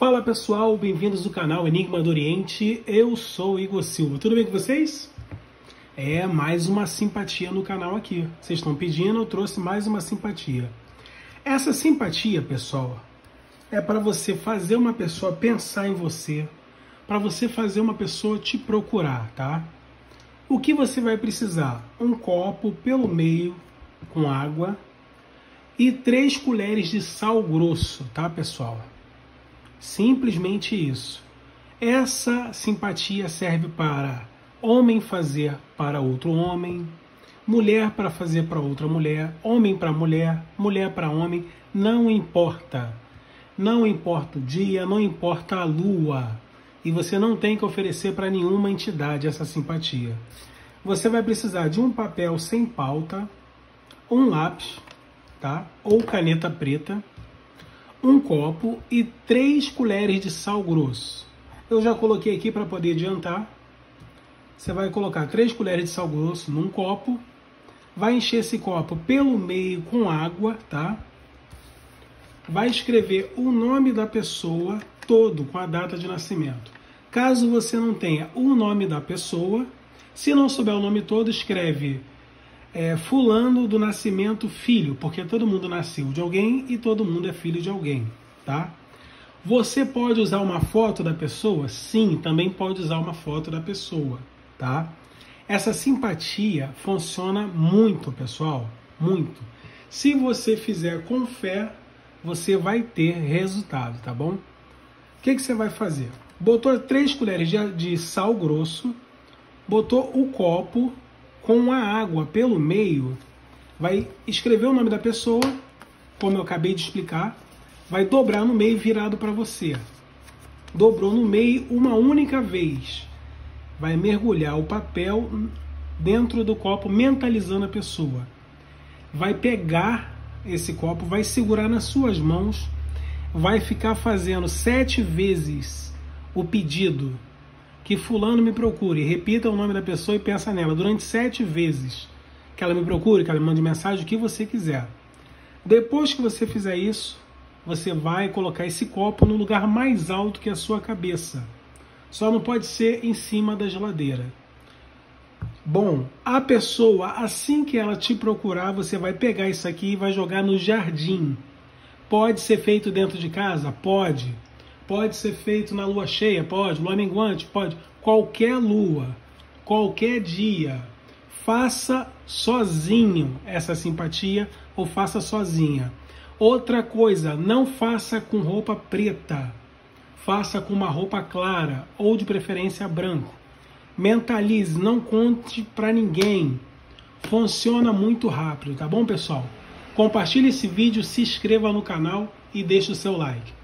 Fala pessoal, bem-vindos ao canal Enigma do Oriente, eu sou o Igor Silva, tudo bem com vocês? É, mais uma simpatia no canal aqui, vocês estão pedindo, eu trouxe mais uma simpatia. Essa simpatia, pessoal, é para você fazer uma pessoa pensar em você, para você fazer uma pessoa te procurar, tá? O que você vai precisar? Um copo pelo meio com água e 3 colheres de sal grosso, tá pessoal? Simplesmente isso. Essa simpatia serve para homem fazer para outro homem, mulher para fazer para outra mulher, homem para mulher, mulher para homem, não importa. Não importa o dia, não importa a lua. E você não tem que oferecer para nenhuma entidade essa simpatia. Você vai precisar de um papel sem pauta, um lápis, tá? Ou caneta preta, um copo e 3 colheres de sal grosso. Eu já coloquei aqui para poder adiantar. Você vai colocar 3 colheres de sal grosso num copo, vai encher esse copo pelo meio com água, tá? Vai escrever o nome da pessoa todo com a data de nascimento. Caso você não tenha o nome da pessoa, se não souber o nome todo, escreve fulano do nascimento filho, porque todo mundo nasceu de alguém e todo mundo é filho de alguém, tá? Você pode usar uma foto da pessoa? Sim, também pode usar uma foto da pessoa, tá? Essa simpatia funciona muito, pessoal, muito. Se você fizer com fé, você vai ter resultado, tá bom? O que você vai fazer? Botou 3 colheres de sal grosso, botou o copo com a água pelo meio, vai escrever o nome da pessoa, como eu acabei de explicar, vai dobrar no meio virado para você. Dobrou no meio uma única vez. Vai mergulhar o papel dentro do copo, mentalizando a pessoa. Vai pegar esse copo, vai segurar nas suas mãos, vai ficar fazendo 7 vezes o pedido. Que fulano me procure, repita o nome da pessoa e pensa nela durante 7 vezes. Que ela me procure, que ela me mande mensagem, o que você quiser. Depois que você fizer isso, você vai colocar esse copo no lugar mais alto que a sua cabeça. Só não pode ser em cima da geladeira. Bom, a pessoa, assim que ela te procurar, você vai pegar isso aqui e vai jogar no jardim. Pode ser feito dentro de casa? Pode. Pode ser feito na lua cheia, pode, lua minguante, pode, qualquer lua, qualquer dia. Faça sozinho essa simpatia ou faça sozinha. Outra coisa, não faça com roupa preta, faça com uma roupa clara ou de preferência branco. Mentalize, não conte para ninguém, funciona muito rápido, tá bom pessoal? Compartilhe esse vídeo, se inscreva no canal e deixe o seu like.